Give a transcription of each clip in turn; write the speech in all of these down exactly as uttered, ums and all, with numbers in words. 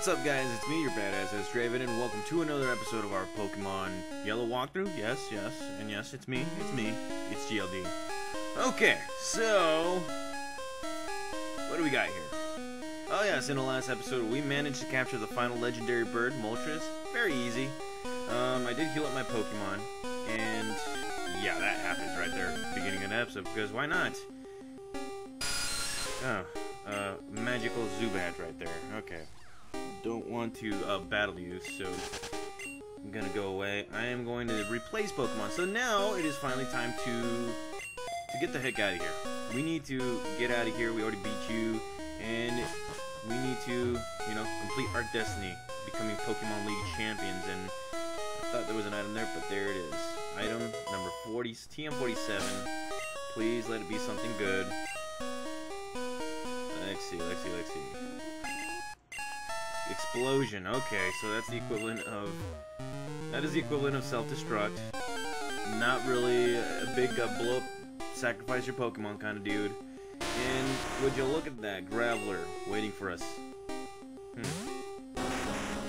What's up, guys? It's me, your badass ass Draven, and welcome to another episode of our Pokemon Yellow walkthrough. Yes, yes, and yes, it's me, it's me, it's G L D. Okay, so what do we got here? Oh yes, in the last episode we managed to capture the final legendary bird, Moltres. Very easy. Um, I did heal up my Pokemon, and yeah, that happens right there at the beginning of the episode, because why not? Oh, uh, magical Zubat right there, okay. Don't want to uh, battle you, so I'm gonna go away. I am going to replace Pokemon. So now it is finally time to to get the heck out of here. We need to get out of here. We already beat you, and we need to, you know, complete our destiny, becoming Pokemon League champions. And I thought there was an item there, but there it is. Item number forty, T M forty-seven. Please let it be something good. Let's see. Let's see. Let's see. Explosion. Okay, so that's the equivalent of that is the equivalent of self-destruct. Not really a big uh, blow up, sacrifice your Pokemon kind of dude. And would you look at that, Graveler waiting for us. Hmm.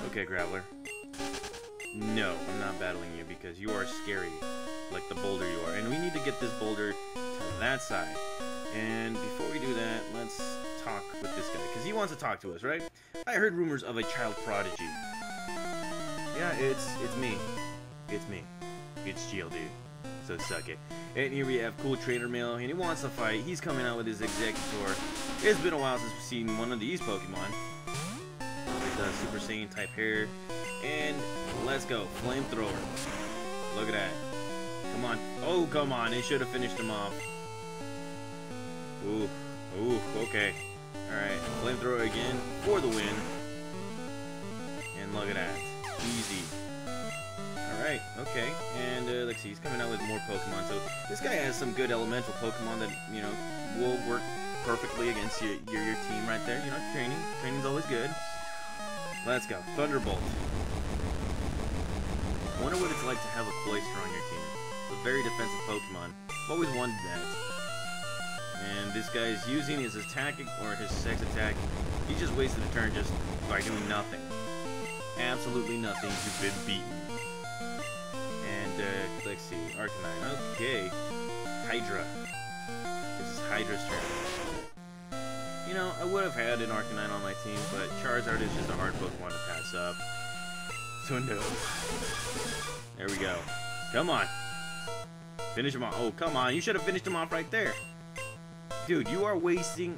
Okay, Graveler. No, I'm not battling you because you are scary, like the boulder you are. And we need to get this boulder to that side. And before we do that, let's talk with this guy, because he wants to talk to us, right? I heard rumors of a child prodigy. Yeah, it's it's me. It's me. It's G L D. So suck it. And here we have cool trainer male, and he wants to fight. He's coming out with his Exeecutor. It's been a while since we've seen one of these Pokemon. With the Super Saiyan type hair. And let's go. Flamethrower. Look at that. Come on. Oh, come on. They should have finished him off. Ooh, ooh, okay. Alright, flamethrower again for the win. And look at that. Easy. Alright, okay. And uh, let's see, he's coming out with more Pokemon. So this guy has some good elemental Pokemon that, you know, will work perfectly against your, your, your team right there. You know, training. Training's always good. Let's go. Thunderbolt. I wonder what it's like to have a Cloyster on your team. It's a very defensive Pokemon. I've always wondered that. And this guy is using his attack, or his sex attack. He just wasted a turn just by doing nothing. Absolutely nothing. You've been beaten. And, uh, let's see. Arcanine. Okay. Hydra. This is Hydra's turn. You know, I would have had an Arcanine on my team, but Charizard is just a hard Pokemon to pass up. So no. There we go. Come on. Finish him off. Oh, come on. You should have finished him off right there. Dude, you are wasting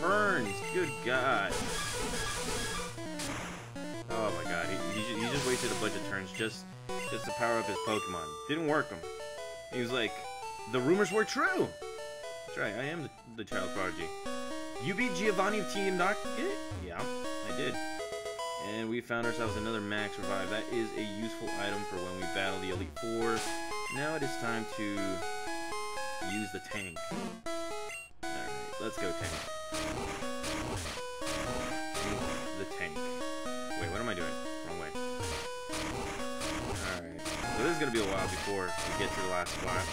turns. Good God. Oh my God, he, he, he just wasted a bunch of turns just, just to power up his Pokemon. Didn't work him. He was like, the rumors were true. That's right, I am the, the child prodigy. You beat Giovanni of Team Doc? Yeah, I did. And we found ourselves another Max Revive. That is a useful item for when we battle the Elite Four. Now it is time to use the tank. Let's go, tank. The tank. Wait, what am I doing? Wrong way. Alright. So this is going to be a while before we get to the last spot.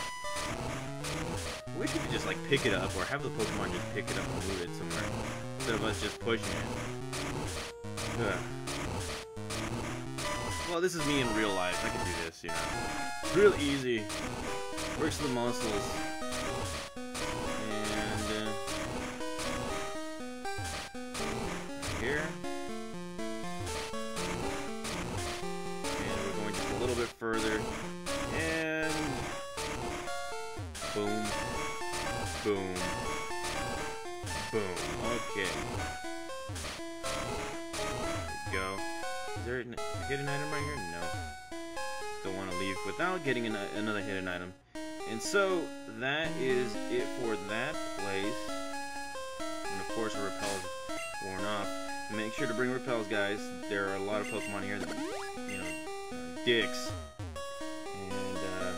I wish we could just, like, pick it up, or have the Pokemon just pick it up and move it somewhere, instead of us just pushing it. Ugh. Well, this is me in real life. I can do this, you know. It's real easy. Works the muscles. Here. And we're going just a little bit further. And boom. Boom. Boom. Okay. There we go. Is there a hidden item right here? No. Don't want to leave without getting an, another hidden item. And so that is it for that place. And of course, a repel's worn off. Make sure to bring repels, guys. There are a lot of Pokemon here that, you know, dicks. And, uh,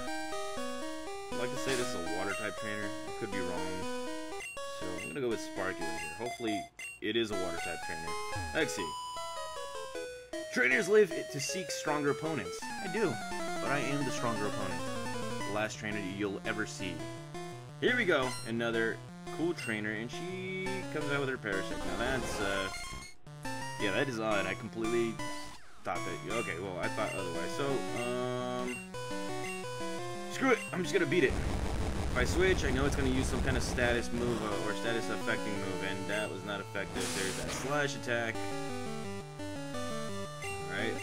I'd like to say this is a water-type trainer. I could be wrong. So, I'm gonna go with Sparky right here. Hopefully, it is a water-type trainer. Let's see. Trainers live to seek stronger opponents. I do, but I am the stronger opponent. The last trainer you'll ever see. Here we go. Another cool trainer, and she comes out with her Parasect. Now, that's, uh... Yeah, that is odd. I completely thought that. Okay, well, I thought otherwise. So, um... screw it! I'm just gonna beat it. If I switch, I know it's gonna use some kind of status move or status affecting move, and that was not effective. There's that slash attack. Alright.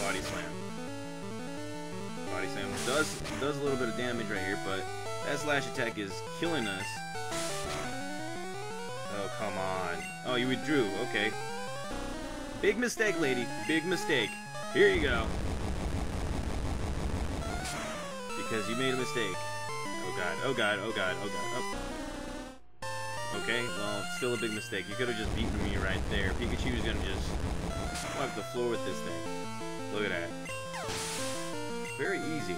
Body slam. Body slam does, does a little bit of damage right here, but that slash attack is killing us. Oh, come on. Oh, you withdrew. Okay. Big mistake, lady. Big mistake. Here you go. Because you made a mistake. Oh, God. Oh, God. Oh, God. Oh, God. Oh. Okay. Well, still a big mistake. You could have just beaten me right there. Pikachu is going to just wipe the floor with this thing. Look at that. Very easy.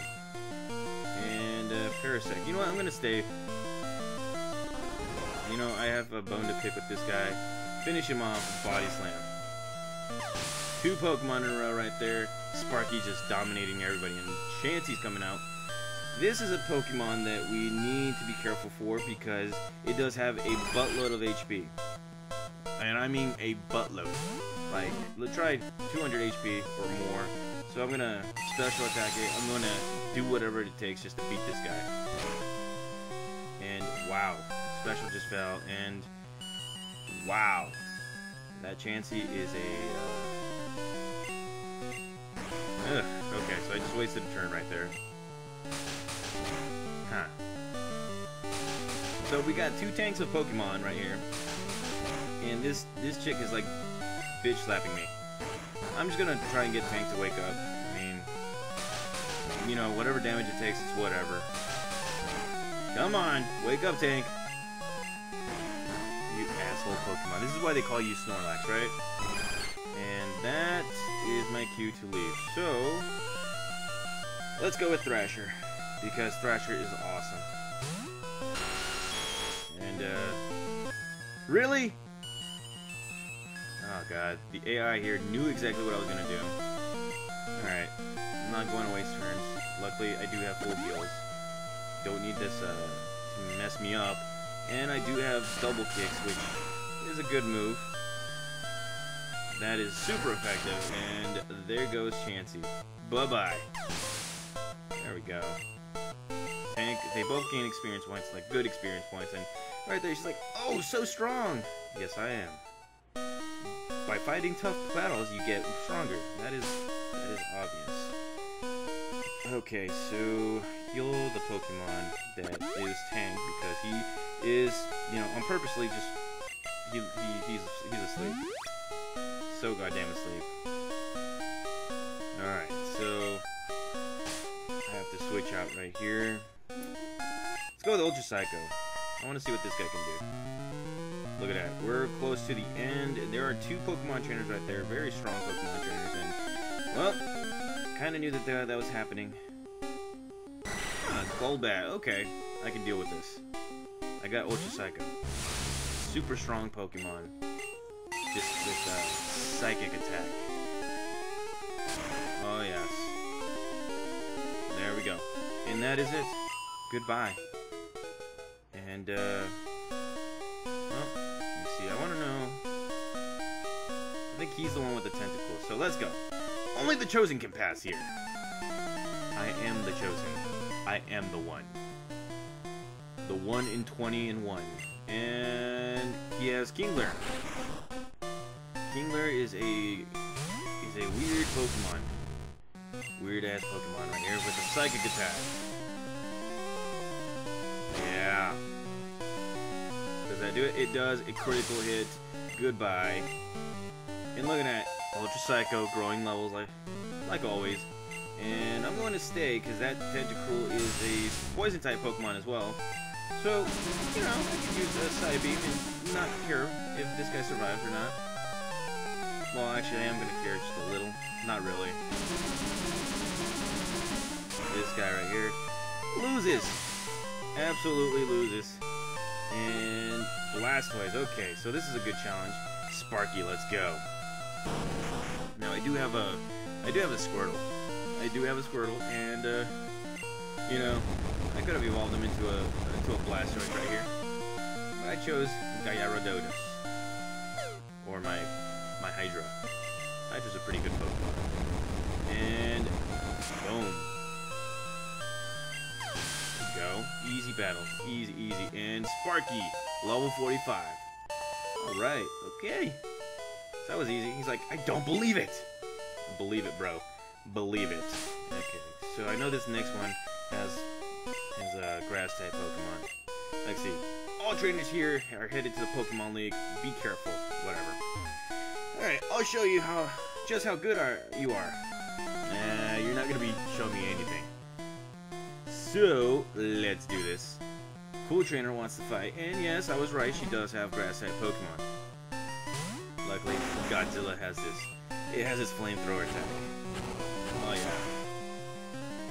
And uh, Parasect. You know what? I'm going to stay. You know, I have a bone to pick with this guy. Finish him off with Body Slam. Two Pokemon in a row right there. Sparky just dominating everybody, and Chansey's coming out. This is a Pokemon that we need to be careful for because it does have a buttload of H P. And I mean a buttload. Like, let's try two hundred H P or more. So I'm going to special attack it. I'm going to do whatever it takes just to beat this guy. And wow. Special just fell, and wow, that Chansey is a. Uh, ugh, okay, so I just wasted a turn right there. Huh. So we got two tanks of Pokemon right here, and this this chick is like bitch slapping me. I'm just gonna try and get Tank to wake up. I mean, you know, whatever damage it takes, it's whatever. Come on, wake up, Tank. Asshole Pokemon. This is why they call you Snorlax, right? And that is my cue to leave. So, let's go with Thrasher, because Thrasher is awesome. And, uh, really? Oh, God. The A I here knew exactly what I was going to do. Alright. I'm not going to waste turns. Luckily, I do have full heals. Don't need this, uh, to mess me up. And I do have double kicks, which is a good move. That is super effective. And there goes Chansey. Bye-bye. There we go. Tank, they both gain experience points, like good experience points. And right there, she's like, oh, so strong. Yes, I am. By fighting tough battles, you get stronger. That is, that is obvious. Okay, so heal the Pokemon that is Tank, because he is, you know, on purposely just, he, he, he's, he's asleep. So goddamn asleep. Alright, so, I have to switch out right here. Let's go with Ultra Psycho. I want to see what this guy can do. Look at that, we're close to the end, and there are two Pokemon trainers right there, very strong Pokemon trainers, and, well, kind of knew that that, that was happening. Uh, Golbat, okay, I can deal with this. I got Ultra Psycho. Super strong Pokemon. Just with a uh, psychic attack. Oh, yes. There we go. And that is it. Goodbye. And, uh... well, let me see. I want to know... I think he's the one with the tentacles. So let's go. Only the Chosen can pass here. I am the Chosen. I am the one. The one in twenty and one. And he has Kingler. Kingler is a is a weird Pokemon. Weird ass Pokemon right here with a psychic attack. Yeah. Does that do it? It does. A critical hit. Goodbye. And look at that. Ultra Psycho growing levels like like always. And I'm going to stay because that Tentacruel is a poison type Pokemon as well. So, you know, I could use a side beam and not care if this guy survives or not. Well, actually, I am going to care just a little. Not really. This guy right here loses. Absolutely loses. And Blastoise. Okay, so this is a good challenge. Sparky, let's go. Now, I do have a, I do have a Squirtle. I do have a Squirtle, and, uh, you know, I could have evolved him into a, into a Blastoise right here. But I chose Gyarados. Or my, my Hydra. Hydra's a pretty good Pokemon. And boom. There we go. Easy battle. Easy, easy. And Sparky, level forty-five. Alright, okay. So that was easy. He's like, I don't believe it. Believe it, bro. Believe it. Okay. So I know this next one has has a grass type Pokemon. Let's see. All trainers here are headed to the Pokemon League. Be careful. Whatever. Alright, I'll show you how just how good are you are. Nah, you're not gonna be showing me anything. So let's do this. Cool trainer wants to fight, and yes, I was right, she does have grass type Pokemon. Luckily, Godzilla has this. It has its flamethrower attack. Oh yeah.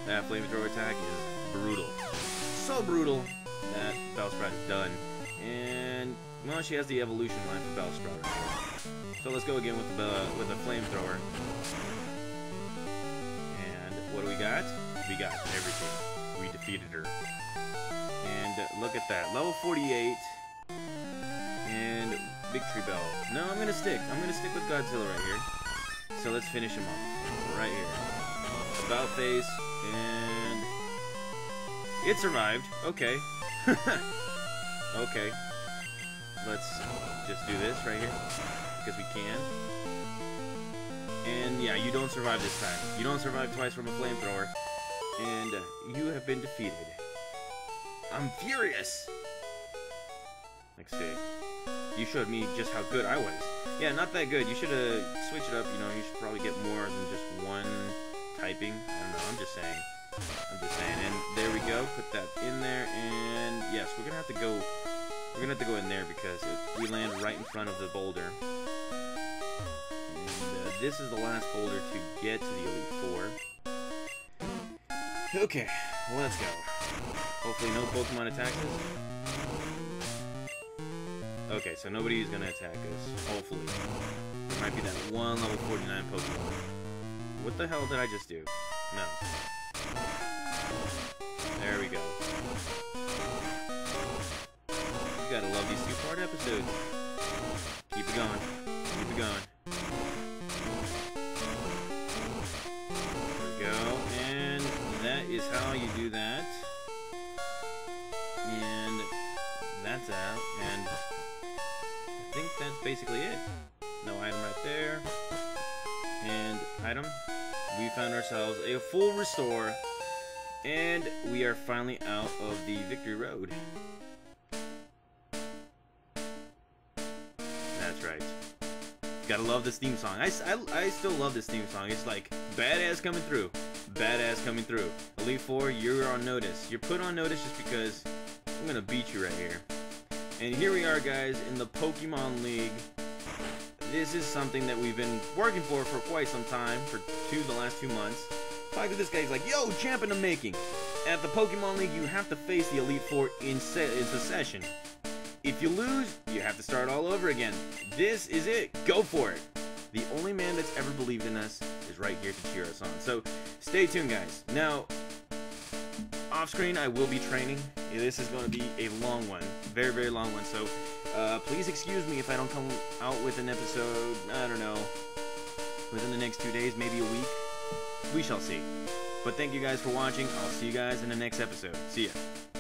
That flamethrower attack is brutal. So brutal that Bellsprout is done. And well, she has the evolution line for Bellsprout. So let's go again with the with the flamethrower. And what do we got? We got everything. We defeated her. And look at that, level forty-eight. And Victory Bell. No, I'm gonna stick. I'm gonna stick with Godzilla right here. So let's finish him off. Right here. About face, and it survived. Okay. Okay. Let's just do this right here. Because we can. And yeah, you don't survive this time. You don't survive twice from a flamethrower. And uh, you have been defeated. I'm furious! Next day. You showed me just how good I was. Yeah, not that good. You should have uh, switched it up. You know, you should probably get more than just one typing. I don't know. I'm just saying. I'm just saying. And there we go. Put that in there. And yes, we're gonna have to go. We're gonna have to go in there because if we land right in front of the boulder. And uh, this is the last boulder to get to the Elite Four. Okay, well, let's go. Hopefully, no Pokemon attacks us. Okay, so nobody's gonna attack us, hopefully. There might be that one level forty-nine Pokemon. What the hell did I just do? No. There we go. You gotta love these two-part episodes. Keep it going. Keep it going. There we go, and that is how you do that. And that's out, and... I think that's basically it. No item right there. And item. We found ourselves a full restore. And we are finally out of the Victory Road. That's right. Gotta love this theme song. I, I, I still love this theme song. It's like, badass coming through. Badass coming through. Elite Four, you're on notice. You're put on notice just because I'm gonna beat you right here. And here we are, guys, in the Pokemon League. This is something that we've been working for for quite some time, for two the last two months. Talk to this guy, he's like, yo, champ in the making. At the Pokemon League, you have to face the Elite Four in, se in succession. If you lose, you have to start all over again. This is it. Go for it. The only man that's ever believed in us is right here to cheer us on. So stay tuned, guys. Now, off screen, I will be training. This is going to be a long one, very very long one, so uh, please excuse me if I don't come out with an episode, I don't know, within the next two days, maybe a week, we shall see. But thank you guys for watching, I'll see you guys in the next episode, see ya.